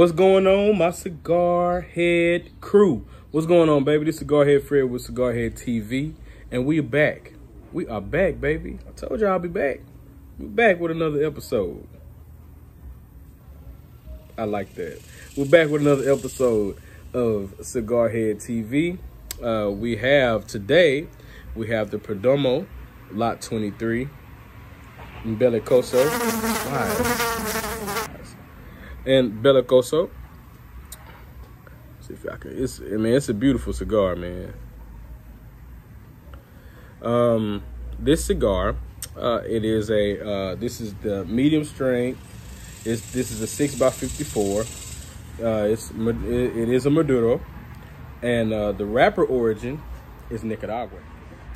What's going on, my Cigar Head crew? What's going on, baby? This is Cigar Head Fred with Cigar Head TV, and we're back. We are back, baby. I told y'all I'll be back. We're back with another episode. I like that. We're back with another episode of Cigar Head TV. We have today, we have the Perdomo Lot 23 in Belicoso. Wow. And Belicoso. See if I can. It's a beautiful cigar, man. This cigar, this is the medium strength. This is a 6x54. It is a Maduro, and the wrapper origin is Nicaragua.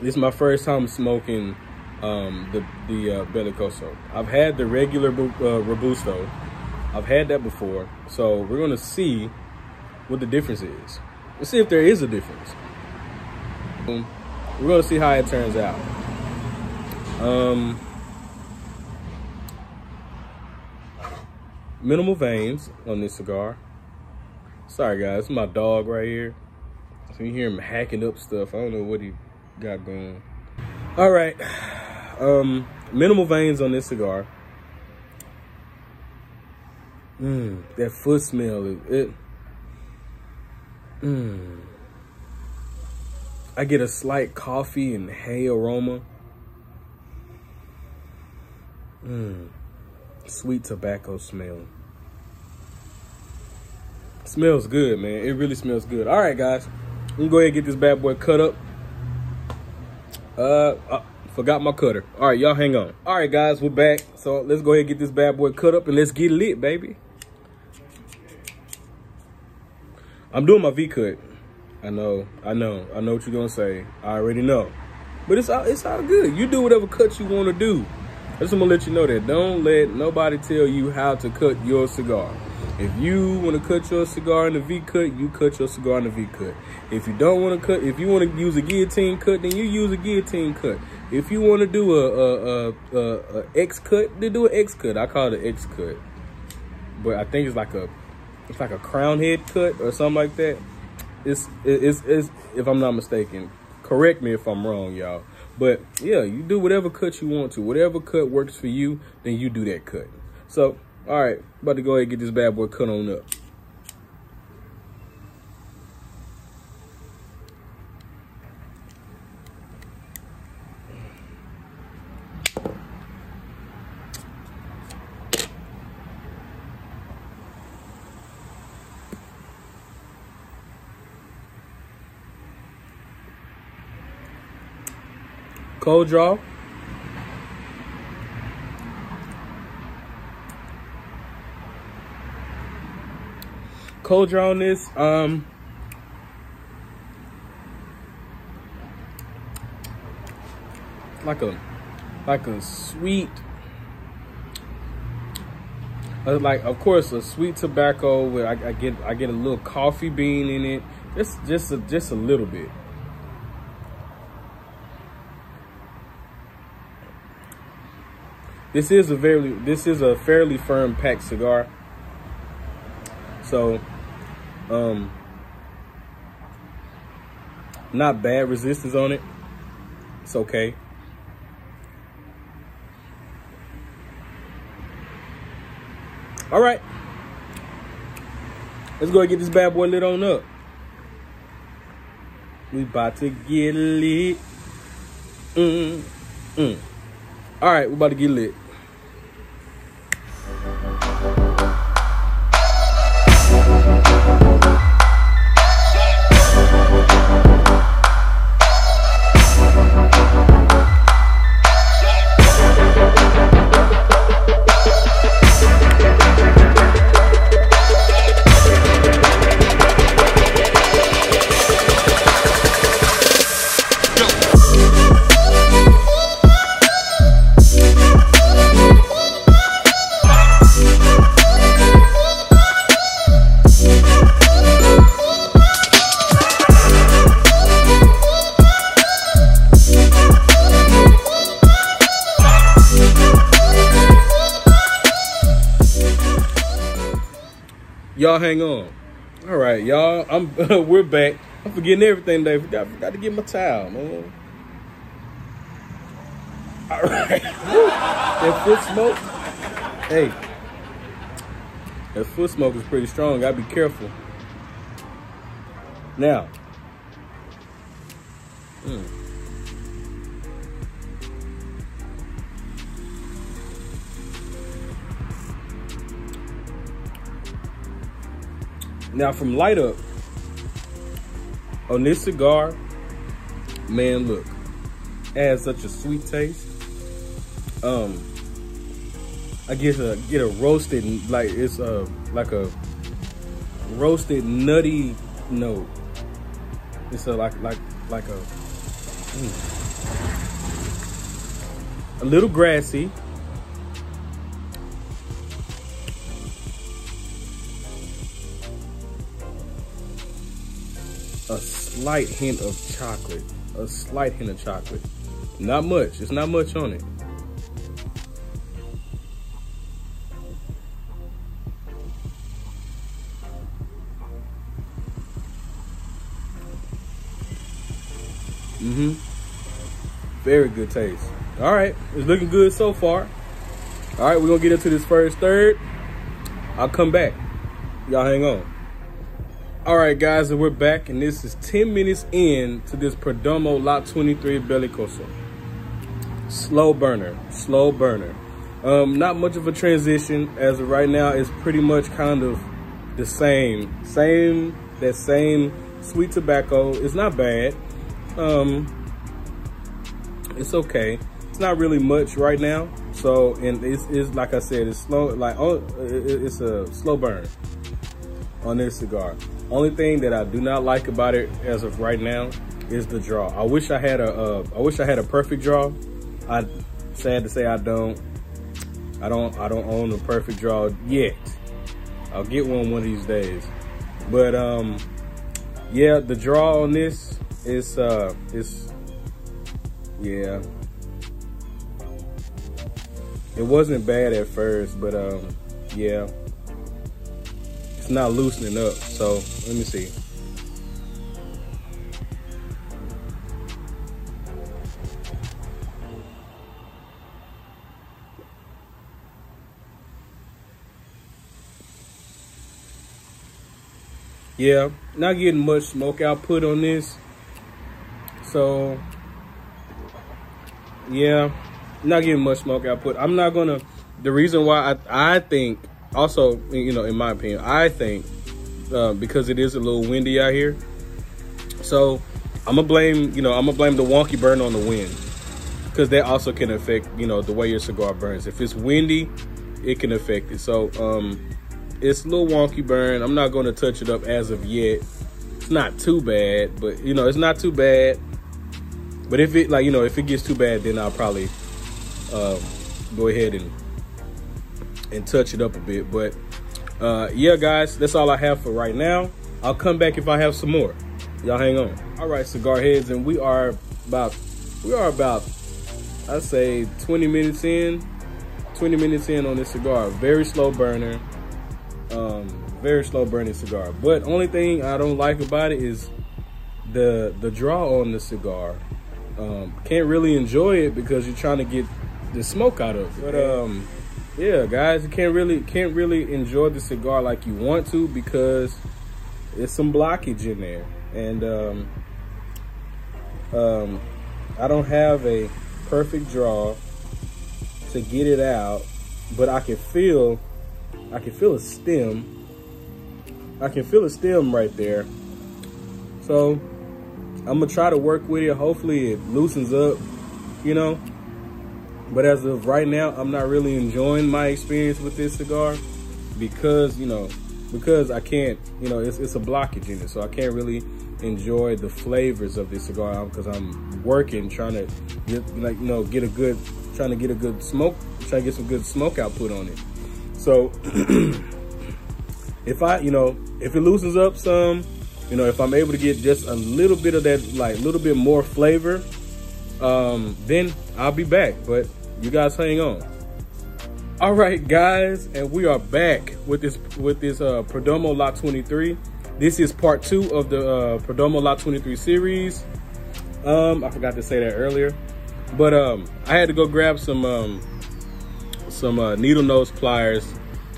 This is my first time smoking the Belicoso. I've had the regular Robusto. I've had that before, so we're gonna see what the difference is. Let's see if there is a difference. We're gonna see how it turns out. Minimal veins on this cigar. Sorry guys, it's my dog right here. So you hear him hacking up stuff. I don't know what he got going. All right, minimal veins on this cigar. That foot smell, I get a slight coffee and hay aroma. Sweet tobacco smell. Smells good, man. It really smells good. All right, guys. I'm gonna go ahead and get this bad boy cut up. Forgot my cutter. All right, y'all hang on. All right, guys, we're back. So let's go ahead and get this bad boy cut up and let's get lit, baby. I'm doing my V-cut. I know what you're gonna say. I already know, but it's all good. You do whatever cut you want to do. I just wanna let you know that don't let nobody tell you how to cut your cigar. If you want to cut your cigar in the V-cut, you cut your cigar in the V-cut. If you don't want to cut, if you want to use a guillotine cut, then you use a guillotine cut. If you want to do a X cut, then do an X cut. I call it an X cut, but I think it's like a crown head cut or something like that. It's if I'm not mistaken. Correct me if I'm wrong, y'all. But yeah, you do whatever cut you want to. Whatever cut works for you, then you do that cut. So all right, about to go ahead and get this bad boy cut on up. Cold draw. Cold draw on this. Like a sweet, like of course a sweet tobacco. Where I get a little coffee bean in it. Just a little bit. This is a fairly firm packed cigar. So, not bad resistance on it. It's okay. All right. Let's go and get this bad boy lit on up. We about to get lit. All right, we about to get lit. Y'all hang on. All right, y'all. We're back. I'm forgetting everything today. Forgot to get my towel, man. All right. That foot smoke. Hey. That foot smoke is pretty strong. Gotta be careful. Now. Now from light up on this cigar, man, look, it has such a sweet taste. I get a roasted, like it's like a roasted nutty note. It's a little grassy. A slight hint of chocolate. A slight hint of chocolate. Not much. It's not much on it. Very good taste. All right. It's looking good so far. All right. We're going to get into this first third. I'll come back. Y'all hang on. All right, guys, and we're back, and this is 10 minutes in to this Perdomo Lot 23 Belicoso. Slow burner. Not much of a transition as of right now. It's pretty much kind of the same sweet tobacco. It's not bad. It's okay. It's not really much right now. So, and it's like I said, it's slow. Like, oh, it's a slow burn on this cigar. Only thing that I do not like about it as of right now is the draw. I wish I had a perfect draw. I sad to say I don't own a perfect draw yet. I'll get one of these days. But yeah, the draw on this is yeah. It wasn't bad at first, but yeah. It's not loosening up, so let me see. Yeah, not getting much smoke output on this, so yeah, not getting much smoke output. I'm not gonna, the reason why I think, also, you know, in my opinion, I think because it is a little windy out here, so I'm gonna blame the wonky burn on the wind, because that also can affect, you know, the way your cigar burns. If it's windy, it can affect it. So it's a little wonky burn. I'm not gonna touch it up as of yet. It's not too bad, but you know, it's not too bad. But if it, like, you know, if it gets too bad, then I'll probably go ahead and touch it up a bit. But yeah, guys, that's all I have for right now. I'll come back if I have some more. Y'all hang on. All right, cigar heads, and we are about I'd say 20 minutes in on this cigar. Very slow burner, very slow burning cigar. But only thing I don't like about it is the draw on the cigar. Can't really enjoy it because you're trying to get the smoke out of it. But yeah, guys, you can't really enjoy the cigar like you want to, because there's some blockage in there. And I don't have a perfect draw to get it out, but I can feel a stem. I can feel a stem right there. So I'm gonna try to work with it. Hopefully it loosens up, you know. But as of right now, I'm not really enjoying my experience with this cigar because I can't, you know, it's a blockage in it. So I can't really enjoy the flavors of this cigar because I'm working, trying to get, like, you know, trying to get some good smoke output on it. So if it loosens up some, you know, if I'm able to get just a little bit of that, like a little bit more flavor, then I'll be back. But you guys hang on. All right, guys, and we are back with this Perdomo Lot 23. This is part 2 of the Perdomo Lot 23 series. I forgot to say that earlier, but I had to go grab some needle nose pliers,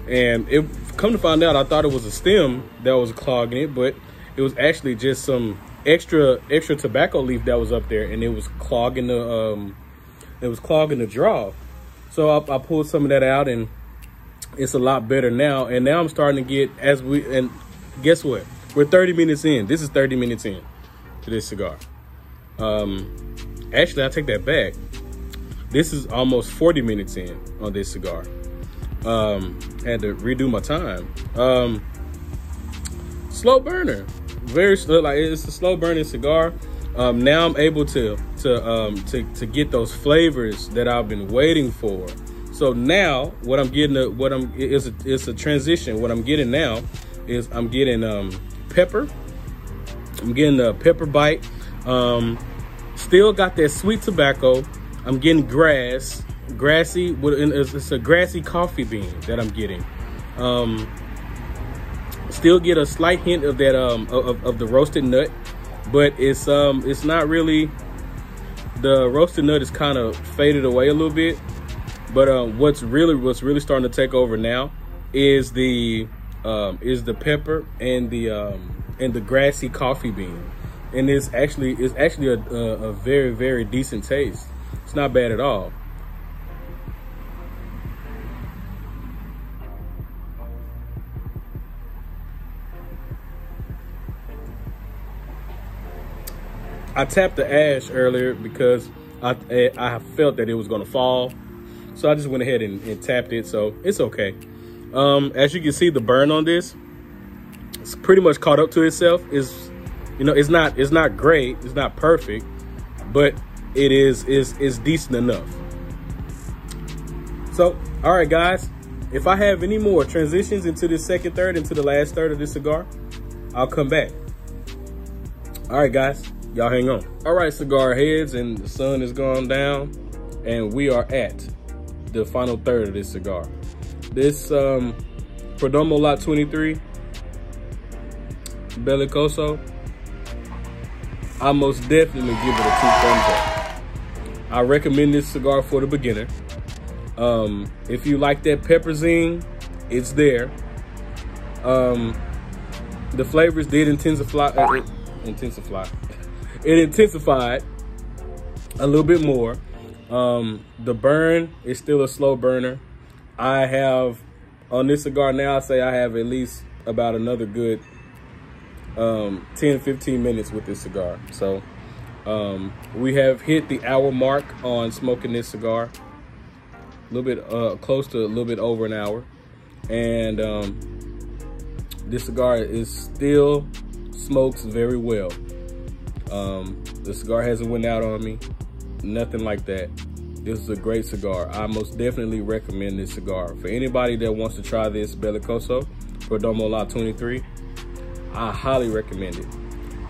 and it come to find out I thought it was a stem that was clogging it, but it was actually just some extra tobacco leaf that was up there, and it was clogging the draw. So I pulled some of that out, and it's a lot better now. And now I'm starting to get, and guess what? We're 30 minutes in. This is 30 minutes in to this cigar. Actually, I take that back. This is almost 40 minutes in on this cigar. Had to redo my time. Slow burner, very slow. Like, it's a slow burning cigar. Now I'm able to get those flavors that I've been waiting for. So now what I'm getting, it's a transition. What I'm getting now is I'm getting pepper. I'm getting a pepper bite. Still got that sweet tobacco. I'm getting grassy. It's a grassy coffee bean that I'm getting. Still get a slight hint of that of the roasted nut. But it's not really, the roasted nut is kind of faded away a little bit. But what's really starting to take over now is the pepper and the grassy coffee bean, and it's actually a very, very decent taste. It's not bad at all. I tapped the ash earlier because I felt that it was going to fall, so I just went ahead and tapped it, so it's okay. As you can see, the burn on this, it's pretty much caught up to itself. It's, you know, it's not great, it's not perfect, but it is decent enough. So, all right, guys, if I have any more transitions into this second third, into the last third of this cigar, I'll come back. All right, guys. Y'all hang on. All right, cigar heads, and the sun has gone down, and we are at the final third of this cigar. This Perdomo Lot 23 Belicoso, I most definitely give it a 2 thumbs up. I recommend this cigar for the beginner. If you like that pepper zing, it's there. The flavors did intensify. It intensified a little bit more. The burn is still a slow burner. I have on this cigar now, I say I have at least about another good 10-15 minutes with this cigar. So we have hit the hour mark on smoking this cigar, a little bit close to a little bit over an hour, and this cigar is still smokes very well. The cigar hasn't went out on me, nothing like that. This is a great cigar. I most definitely recommend this cigar for anybody that wants to try this Belicoso Perdomo Lot 23. I highly recommend it.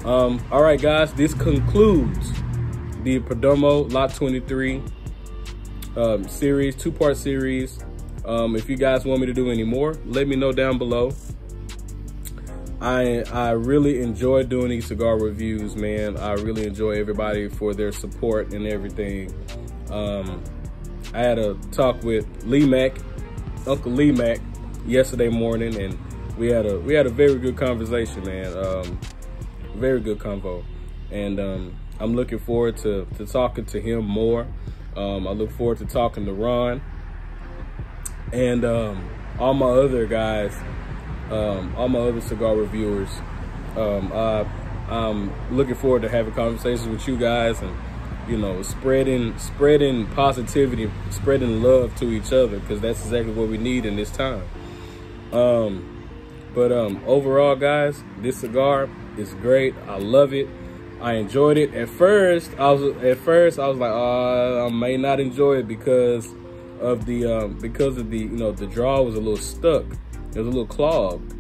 All right, guys, this concludes the Perdomo Lot 23 series, 2-part series. If you guys want me to do any more, let me know down below. I really enjoy doing these cigar reviews, man. I really enjoy everybody for their support and everything. I had a talk with Lee Mack, Uncle Lee Mack, yesterday morning, and we had a very good conversation, man. Very good convo, and I'm looking forward to talking to him more. I look forward to talking to Ron and all my other guys. All my other cigar reviewers. I'm looking forward to having conversations with you guys, and, you know, spreading positivity, spreading love to each other, because that's exactly what we need in this time. Overall, guys, this cigar is great. I love it. I enjoyed it. At first I was like, I may not enjoy it because of the you know, the draw was a little stuck. It was a little clogged,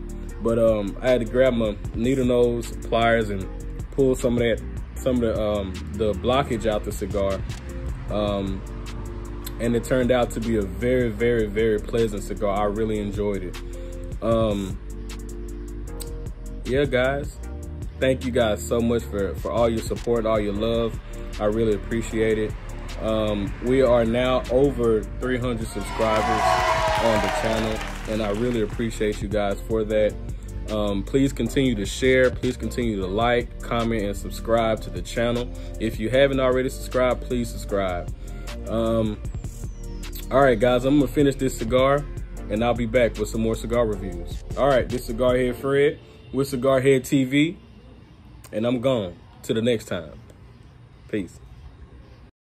but I had to grab my needle nose pliers and pull some of the blockage out the cigar. and it turned out to be a very, very, very pleasant cigar. I really enjoyed it. Yeah, guys, thank you guys so much for all your support, all your love. I really appreciate it. We are now over 300 subscribers on the channel, and I really appreciate you guys for that. Please continue to share, please continue to like, comment, and subscribe to the channel. If you haven't already subscribed, please subscribe. All right, guys, I'm gonna finish this cigar and I'll be back with some more cigar reviews. All right, this Cigar Head Fred with Cigar Head TV, and I'm gone. Till the next time, peace.